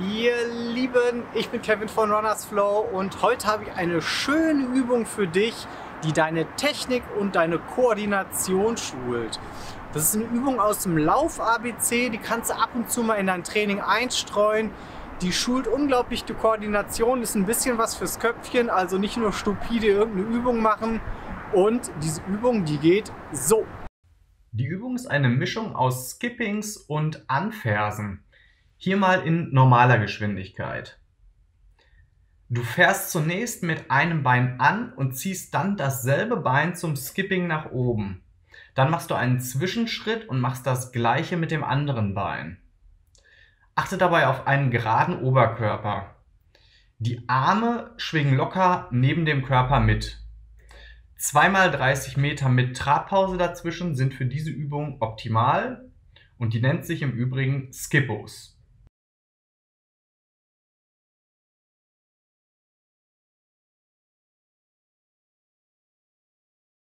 Ihr Lieben, ich bin Kevin von Runnersflow und heute habe ich eine schöne Übung für dich, die deine Technik und deine Koordination schult. Das ist eine Übung aus dem Lauf ABC, die kannst du ab und zu mal in dein Training einstreuen. Die schult unglaublich die Koordination, ist ein bisschen was fürs Köpfchen, also nicht nur stupide irgendeine Übung machen. Und diese Übung, die geht so. Die Übung ist eine Mischung aus Skippings und Anfersen. Hier mal in normaler Geschwindigkeit. Du fährst zunächst mit einem Bein an und ziehst dann dasselbe Bein zum Skipping nach oben. Dann machst du einen Zwischenschritt und machst das gleiche mit dem anderen Bein. Achte dabei auf einen geraden Oberkörper. Die Arme schwingen locker neben dem Körper mit. 2x 30 Meter mit Trabpause dazwischen sind für diese Übung optimal und die nennt sich im Übrigen Skippos.